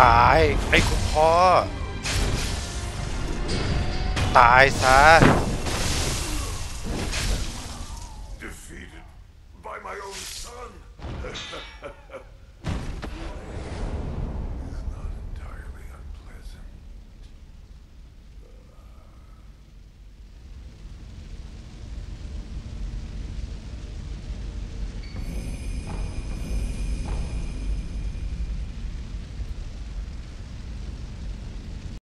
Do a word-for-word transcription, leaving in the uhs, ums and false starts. ตายไอ้คุณพ่อตายซะ